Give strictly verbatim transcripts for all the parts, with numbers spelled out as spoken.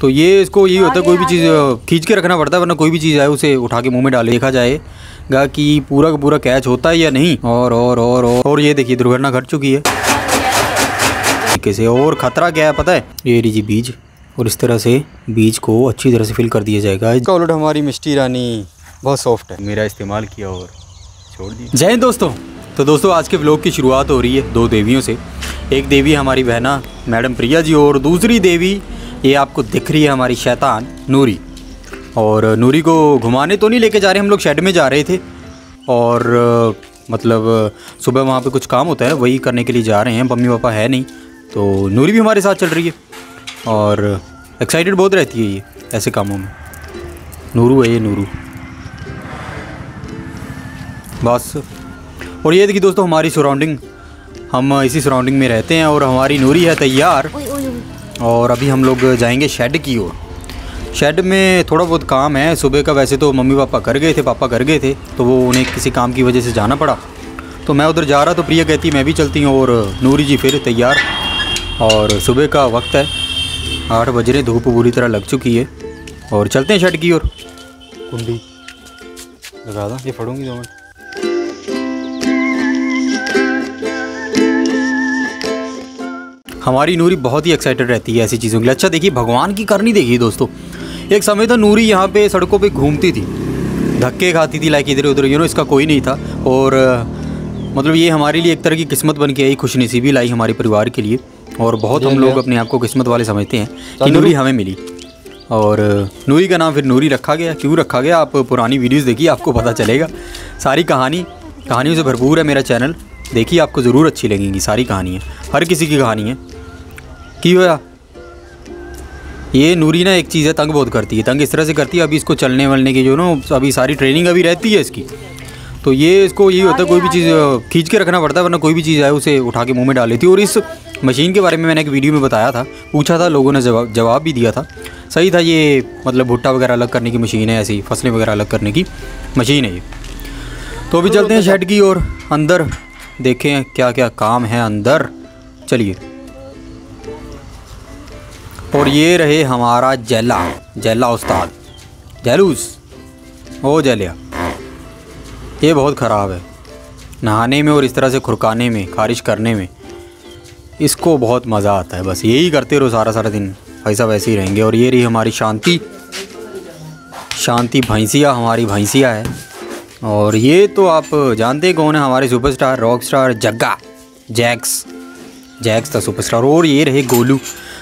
तो ये इसको यही होता है, कोई भी चीज़ खींच के रखना पड़ता है, वरना कोई भी चीज़ आए उसे उठा के मुंह में डाले। देखा जाएगा कि पूरा का पूरा कैच होता है या नहीं। और और और और, और ये देखिए दुर्घटना घट चुकी है। कैसे और खतरा क्या है पता है, ये लीजिए बीज, और इस तरह से बीज को अच्छी तरह से फिल कर दिया जाएगा। इसका उलट हमारी मिष्टी रानी बहुत सॉफ्ट है, मेरा इस्तेमाल किया और छोड़ दिया। जय हिंद दोस्तों। तो दोस्तों आज के व्लॉग की शुरुआत हो रही है दो देवियों से। एक देवी हमारी बहना मैडम प्रिया जी, और दूसरी देवी ये आपको दिख रही है हमारी शैतान नूरी। और नूरी को घुमाने तो नहीं लेके जा रहे हम लोग, शेड में जा रहे थे, और मतलब सुबह वहाँ पे कुछ काम होता है वही करने के लिए जा रहे हैं, मम्मी पापा है नहीं, तो नूरी भी हमारे साथ चल रही है। और एक्साइटेड बहुत रहती है ये ऐसे कामों में। नूरू है ये, नूरू बस। और ये देखिए दोस्तों हमारी सराउंडिंग, हम इसी सराउंडिंग में रहते हैं। और हमारी नूरी है तैयार, और अभी हम लोग जाएंगे शेड की ओर। शेड में थोड़ा बहुत काम है सुबह का, वैसे तो मम्मी पापा कर गए थे, पापा कर गए थे, तो वो उन्हें किसी काम की वजह से जाना पड़ा। तो मैं उधर जा रहा, तो प्रिया कहती मैं भी चलती हूँ, और नूरी जी फिर तैयार। और सुबह का वक्त है, आठ बज रहे, धूप बुरी तरह लग चुकी है, और चलते हैं शेड की ओर। कुंडी लगा दा, ये फटूंगी दो मिनट। हमारी नूरी बहुत ही एक्साइटेड रहती है ऐसी चीज़ों के लिए। अच्छा देखिए भगवान की करनी देखिए दोस्तों, एक समय था नूरी यहाँ पे सड़कों पे घूमती थी, धक्के खाती थी, लाइक इधर उधर, यू नो, इसका कोई नहीं था। और मतलब ये हमारे लिए एक तरह की किस्मत बन के आई, खुशनसीबी लाई हमारे परिवार के लिए। और बहुत हम लोग अपने आप को किस्मत वाले समझते हैं कि नूरी हमें मिली। और नूरी का नाम फिर नूरी रखा गया। क्यों रखा गया, आप पुरानी वीडियोज़ देखिए आपको पता चलेगा। सारी कहानी कहानियों से भरपूर है मेरा चैनल, देखिए आपको ज़रूर अच्छी लगेंगी। सारी कहानियाँ, हर किसी की कहानी है। की हुआ ये नूरी ना एक चीज़ है, तंग बहुत करती है, तंग इस तरह से करती है। अभी इसको चलने वलने की जो ना अभी सारी ट्रेनिंग अभी रहती है इसकी, तो ये इसको यही होता है, कोई भी चीज़ खींच के रखना पड़ता है, वरना कोई भी चीज़ आए उसे उठा के मुंह में डाल लेती है। और इस मशीन के बारे में मैंने एक वीडियो में बताया था, पूछा था, लोगों ने जवाब जवाब भी दिया था, सही था। ये मतलब भुट्टा वगैरह अलग करने की मशीन है, ऐसी फसलें वगैरह अलग करने की मशीन है ये। तो अभी चलते हैं शेड की ओर, अंदर देखें क्या क्या काम है अंदर, चलिए। और ये रहे हमारा जैला, जैला उस्ताद, जैलूस, ओ जैलिया। ये बहुत ख़राब है नहाने में और इस तरह से खुरकाने में, खारिश करने में, इसको बहुत मज़ा आता है। बस यही करते रहो सारा सारा दिन, ऐसा वैसे ही रहेंगे। और ये रही हमारी शांति, शांति भैंसिया, हमारी भैंसिया है। और ये तो आप जानते कौन है, हमारे सुपरस्टार, रॉकस्टार जग्गा, जैक्स, जैक्स था सुपरस्टार। और ये रहे गोलू,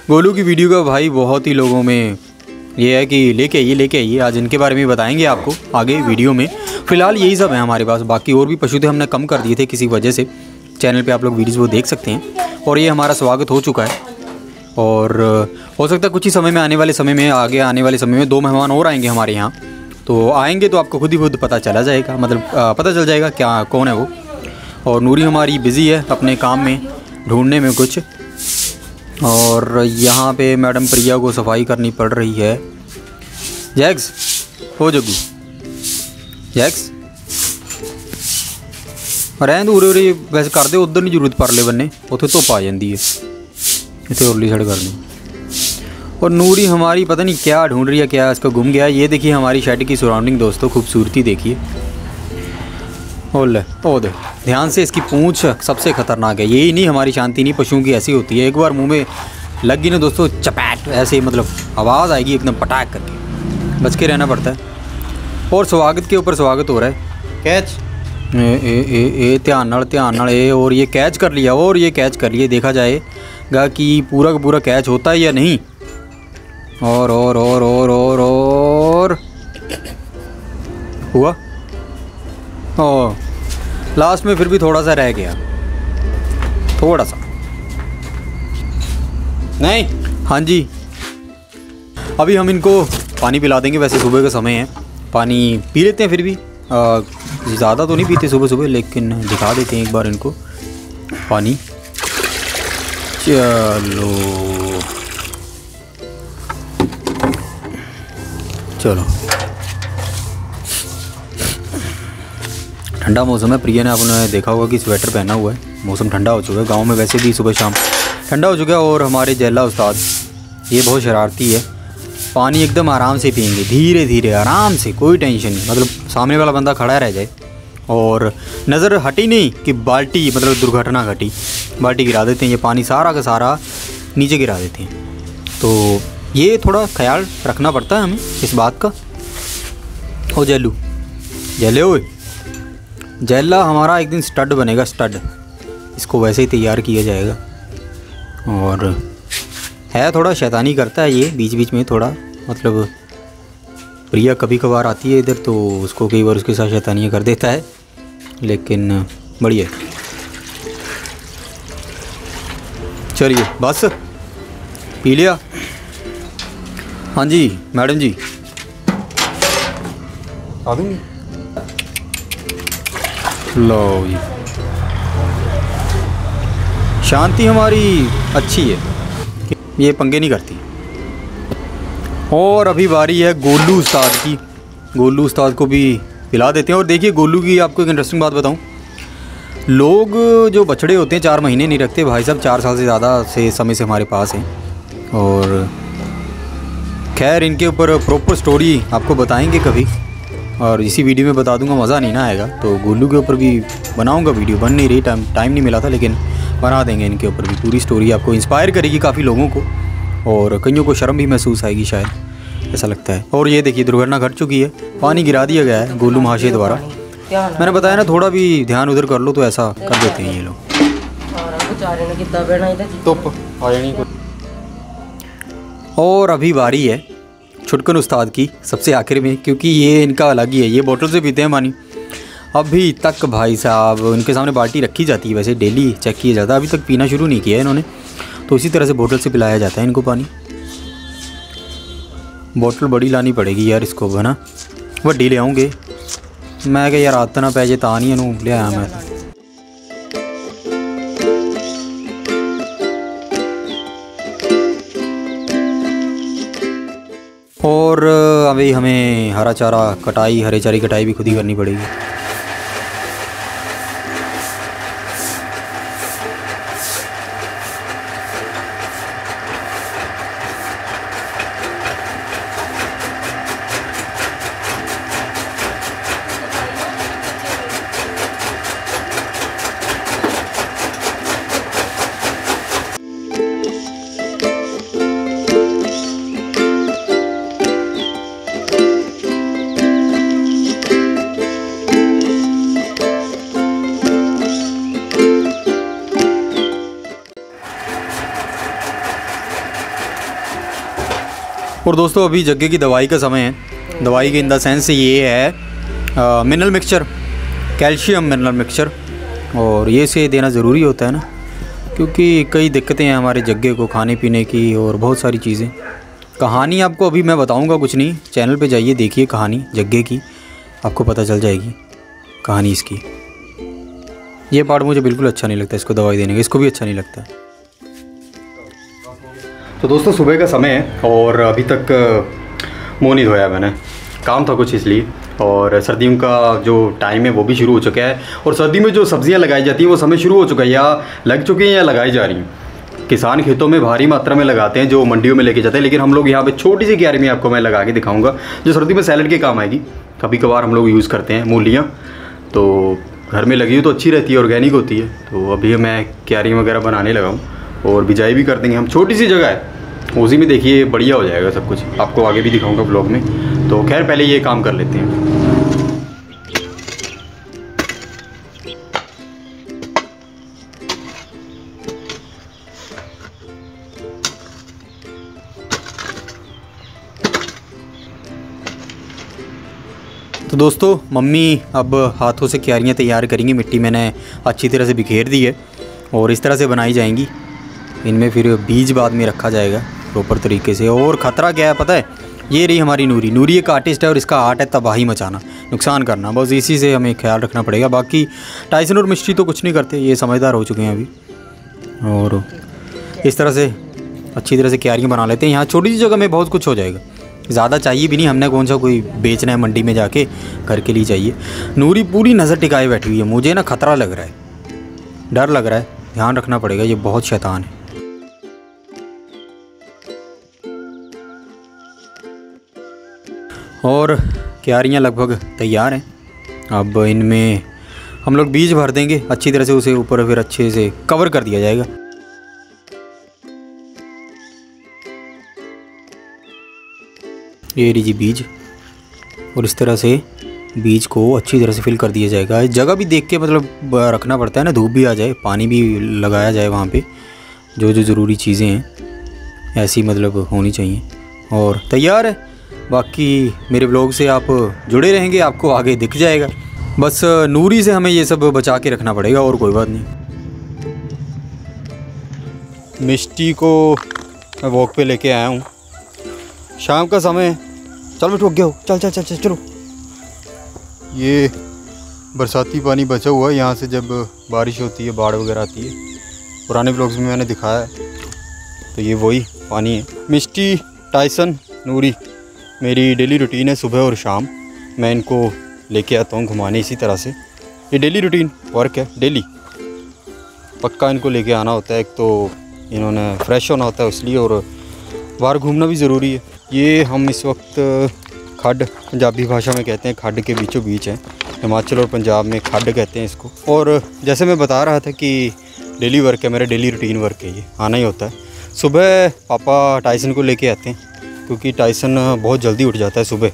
गोलू की वीडियो का भाई बहुत ही लोगों में ये है कि लेके आइए लेके आइए, आज इनके बारे में बताएंगे आपको आगे वीडियो में। फ़िलहाल यही सब है हमारे पास, बाकी और भी पशु थे हमने कम कर दिए थे किसी वजह से, चैनल पे आप लोग वीडियोस वो देख सकते हैं। और ये हमारा स्वागत हो चुका है, और हो सकता है कुछ ही समय में, आने वाले समय में, आगे आने वाले समय में दो मेहमान और आएँगे हमारे यहाँ, तो आएँगे तो आपको खुद ही खुद पता चला जाएगा, मतलब पता चल जाएगा क्या कौन है वो। और नूरी हमारी बिज़ी है अपने काम में, ढूँढने में कुछ। और यहाँ पे मैडम प्रिया को सफाई करनी पड़ रही है। जैक्स हो जग्गू, जैक्स रहन दूर उरे, वैसे कर दे उधर नहीं जरूरत, परले बन्ने उथे धुप आ जाती है, इतने उरली सड़ कर दी। और नूरी हमारी पता नहीं क्या ढूंढ रही है, क्या इसका गुम गया। ये देखिए हमारी शेड की सराउंडिंग दोस्तों, खूबसूरती देखिए। ओले ओ दे, ध्यान से, इसकी पूंछ सबसे खतरनाक है। यही नहीं हमारी शांति नहीं, पशुओं की ऐसी होती है, एक बार मुंह में लग गई ना दोस्तों, चपैट ऐसे, मतलब आवाज़ आएगी एकदम पटाख करके, बच के रहना पड़ता है। और स्वागत के ऊपर स्वागत हो रहा है, कैच ए ए ए ए ध्यान नाल ध्यान नाल ए। और ये कैच कर लिया, और ये कैच कर लिए। देखा जाएगा कि पूरा का पूरा कैच होता है या नहीं। और और और और और और हुआ, और लास्ट में फिर भी थोड़ा सा रह गया, थोड़ा सा नहीं। हाँ जी, अभी हम इनको पानी पिला देंगे, वैसे सुबह का समय है, पानी पी लेते हैं, फिर भी ज़्यादा तो नहीं पीते सुबह सुबह, लेकिन दिखा देते हैं एक बार इनको पानी। चलो चलो, ठंडा मौसम है, प्रिया ने आपने देखा होगा कि स्वेटर पहना हुआ है, मौसम ठंडा हो चुका है, गांव में वैसे भी सुबह शाम ठंडा हो चुका है। और हमारे जैला उस्ताद ये बहुत शरारती है, पानी एकदम आराम से पियेंगे, धीरे धीरे आराम से, कोई टेंशन नहीं। मतलब सामने वाला बंदा खड़ा रह जाए और नज़र हटी नहीं कि बाल्टी, मतलब दुर्घटना घटी, बाल्टी गिरा देते हैं, ये पानी सारा का सारा नीचे गिरा देते हैं। तो ये थोड़ा ख्याल रखना पड़ता है हमें इस बात का। ओ जैलू, जैले ओ, जैला हमारा एक दिन स्टड बनेगा, स्टड। इसको वैसे ही तैयार किया जाएगा। और है थोड़ा शैतानी करता है ये बीच बीच में थोड़ा, मतलब प्रिया कभी कभार आती है इधर तो उसको कई बार उसके साथ शैतानियाँ कर देता है, लेकिन बढ़िया। चलिए बस पी लिया। हाँ जी मैडम जी, आ दूँगी। लो जी, शांति हमारी अच्छी है, ये पंगे नहीं करती। और अभी बारी है गोलू उस्ताद की, गोलू उस्ताद को भी पिला देते हैं। और देखिए गोलू की आपको एक इंटरेस्टिंग बात बताऊं, लोग जो बछड़े होते हैं चार महीने नहीं रखते, भाई साहब चार साल से ज़्यादा से समय से हमारे पास हैं। और खैर इनके ऊपर प्रॉपर स्टोरी आपको बताएंगे कभी, और इसी वीडियो में बता दूंगा, मज़ा नहीं ना आएगा। तो गोलू के ऊपर भी बनाऊंगा वीडियो, बन नहीं रही, टाइम टाइम नहीं मिला था, लेकिन बना देंगे इनके ऊपर भी पूरी स्टोरी। आपको इंस्पायर करेगी काफ़ी लोगों को, और कईयों को शर्म भी महसूस आएगी शायद, ऐसा लगता है। और ये देखिए दुर्घटना घट चुकी है, पानी गिरा दिया गया है गोलू महाशय द्वारा। मैंने बताया ना थोड़ा भी ध्यान उधर कर लो, तो ऐसा कर देते हैं ये लोग। और अभी बारी है छुटकन उस्ताद की, सबसे आखिर में, क्योंकि ये इनका अलग ही है, ये बोतल से पीते हैं पानी। अभी तक भाई साहब उनके सामने बाल्टी रखी जाती है, वैसे डेली चेक किया जाता है, अभी तक पीना शुरू नहीं किया है इन्होंने, तो इसी तरह से बोतल से पिलाया जाता है इनको पानी। बोतल बड़ी लानी पड़ेगी यार इसको, है ना, वड्डी ले आऊँगे मैं, क्या यार आदत ना पै जाए तां नहीं इनू ले आया मैं। और अभी हमें हरा चारा कटाई, हरे चारे की कटाई भी खुद ही करनी पड़ेगी। और दोस्तों अभी जग्गे की दवाई का समय है, दवाई के इन द सेंस ये है mineral mixture, calcium mineral mixture, और ये से देना ज़रूरी होता है ना, क्योंकि कई दिक्कतें हैं हमारे जग्गे को खाने पीने की और बहुत सारी चीज़ें। कहानी आपको अभी मैं बताऊंगा कुछ नहीं, चैनल पे जाइए देखिए कहानी जग्गे की, आपको पता चल जाएगी कहानी इसकी। ये पार्ट मुझे बिल्कुल अच्छा नहीं लगता, इसको दवाई देने का, इसको भी अच्छा नहीं लगता। तो दोस्तों सुबह का समय है और अभी तक मुँह नहीं धोया मैंने, काम था कुछ इसलिए, और सर्दियों का जो टाइम है वो भी शुरू हो चुका है। और सर्दी में जो सब्ज़ियां लगाई जाती हैं वो समय शुरू हो चुका है, या लग चुकी हैं या लगाई जा रही हैं। किसान खेतों में भारी मात्रा में लगाते हैं जो मंडियों में लेके जाते हैं, लेकिन हम लोग यहाँ पर छोटी सी क्यारी में आपको मैं लगा के दिखाऊँगा, जो सर्दी में सैलड के काम आएगी। कभी कभार हम लोग यूज़ करते हैं मूलियाँ, तो घर में लगी हो तो अच्छी रहती है, ऑर्गेनिक होती है। तो अभी मैं क्यारी वगैरह बनाने लगा हूँ और बिजाई भी कर देंगे हम, छोटी सी जगह है, उसी में देखिए बढ़िया हो जाएगा सब कुछ, आपको आगे भी दिखाऊंगा व्लॉग में। तो खैर पहले ये काम कर लेते हैं। तो दोस्तों मम्मी अब हाथों से क्यारियाँ तैयार करेंगी, मिट्टी मैंने अच्छी तरह से बिखेर दी है और इस तरह से बनाई जाएंगी, इनमें फिर बीज बाद में रखा जाएगा प्रॉपर तरीके से। और ख़तरा क्या है पता है, ये रही हमारी नूरी। नूरी एक आर्टिस्ट है और इसका आर्ट है तबाही मचाना, नुकसान करना, बस इसी से हमें ख्याल रखना पड़ेगा। बाकी टाइसन और मिस्ट्री तो कुछ नहीं करते, ये समझदार हो चुके हैं अभी। और इस तरह से अच्छी तरह से क्यारियाँ बना लेते हैं, यहाँ छोटी सी जगह में बहुत कुछ हो जाएगा, ज़्यादा चाहिए भी नहीं, हमने कौन सा कोई बेचना है मंडी में जाके, घर के लिए चाहिए। नूरी पूरी नज़र टिकाए बैठी हुई है, मुझे ना खतरा लग रहा है, डर लग रहा है, ध्यान रखना पड़ेगा, ये बहुत शैतान है। और क्यारियाँ लगभग तैयार हैं। अब इनमें हम लोग बीज भर देंगे अच्छी तरह से, उसे ऊपर फिर अच्छे से कवर कर दिया जाएगा। ये लीजिए बीज, और इस तरह से बीज को अच्छी तरह से फिल कर दिया जाएगा। जगह भी देख के मतलब रखना पड़ता है ना, धूप भी आ जाए, पानी भी लगाया जाए वहाँ पे, जो जो ज़रूरी चीज़ें हैं ऐसी मतलब होनी चाहिए। और तैयार है, बाकी मेरे ब्लॉग से आप जुड़े रहेंगे, आपको आगे दिख जाएगा। बस नूरी से हमें ये सब बचा के रखना पड़ेगा और कोई बात नहीं। मिष्टी को मैं वॉक पे लेके आया हूँ, शाम का समय। चल मैं ठोक गया हूँ, चल चल चल चल चलो। ये बरसाती पानी बचा हुआ है, यहाँ से जब बारिश होती है, बाढ़ वगैरह आती है, पुराने ब्लॉग्स में मैंने दिखाया है, तो ये वही पानी है। मिष्टी, टाइसन, नूरी मेरी डेली रूटीन है। सुबह और शाम मैं इनको लेके आता हूँ घुमाने, इसी तरह से ये डेली रूटीन वर्क है। डेली पक्का इनको लेके आना होता है, एक तो इन्होंने फ्रेश होना होता है इसलिए, और बाहर घूमना भी ज़रूरी है। ये हम इस वक्त खड्ड, पंजाबी भाषा में कहते हैं खड्ड के बीचों बीच हैं, हिमाचल और पंजाब में खड्ड कहते हैं इसको। और जैसे मैं बता रहा था कि डेली वर्क है, मेरा डेली रूटीन वर्क है, ये आना ही होता है। सुबह पापा टाइसन को लेके आते हैं क्योंकि टाइसन बहुत जल्दी उठ जाता है सुबह,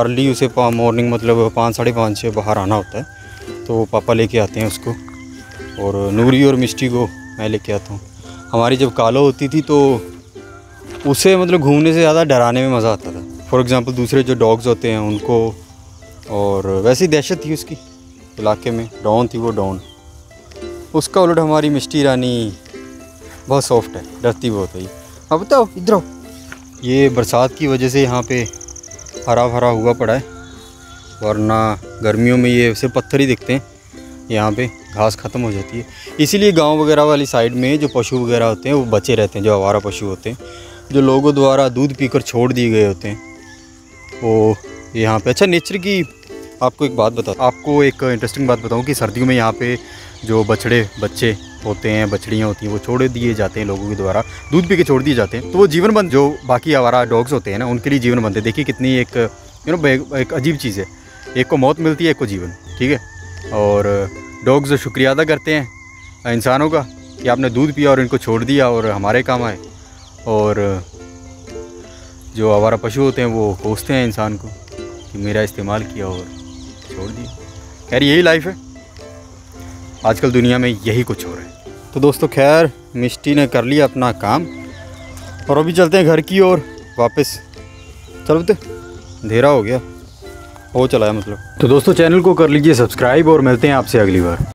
अर्ली उसे मॉर्निंग मतलब पाँच साढ़े पाँच छः बाहर आना होता है, तो पापा लेके आते हैं उसको। और नूरी और मिष्टी को मैं लेके आता हूँ। हमारी जब कालो होती थी तो उसे मतलब घूमने से ज़्यादा डराने में मज़ा आता था। फॉर एग्ज़ाम्पल दूसरे जो डॉग्स होते हैं उनको, और वैसी दहशत थी उसकी इलाके में, डॉन थी वो डॉन। उसका उलट हमारी मिष्टी रानी बहुत सॉफ्ट है, डरती बहुत है। अब बताओ इधर, ये बरसात की वजह से यहाँ पे हरा भरा हुआ पड़ा है, वरना गर्मियों में ये सिर्फ पत्थर ही दिखते हैं, यहाँ पे घास ख़त्म हो जाती है। इसीलिए गांव वगैरह वाली साइड में जो पशु वगैरह होते हैं वो बचे रहते हैं, जो आवारा पशु होते हैं, जो लोगों द्वारा दूध पीकर छोड़ दिए गए होते हैं वो यहाँ पे। अच्छा नेचर की आपको एक बात बताऊँ आपको एक इंटरेस्टिंग बात बताऊँ कि सर्दियों में यहाँ पे जो बछड़े बच्चे होते हैं, बछड़ियाँ होती हैं, वो छोड़ दिए जाते हैं लोगों के द्वारा, दूध पी के छोड़ दिए जाते हैं, तो वो जीवन बंद, जो बाकी आवारा डॉग्स होते हैं ना उनके लिए जीवन बंद है। देखिए कितनी एक यू नो एक अजीब चीज़ है, एक को मौत मिलती है, एक को जीवन, ठीक है। और डॉग्स शुक्रिया अदा करते हैं इंसानों का कि आपने दूध पिया और इनको छोड़ दिया और हमारे काम आए, और जो आवारा पशु होते हैं वो कोसते हैं इंसान को कि मेरा इस्तेमाल किया और छोड़ दिया। खैर यही लाइफ है, आजकल दुनिया में यही कुछ हो रहा है। तो दोस्तों खैर मिष्टी ने कर लिया अपना काम, और अभी चलते हैं घर की ओर वापस। चलो तो अंधेरा हो गया, हो चला है मतलब। तो दोस्तों चैनल को कर लीजिए सब्सक्राइब, और मिलते हैं आपसे अगली बार।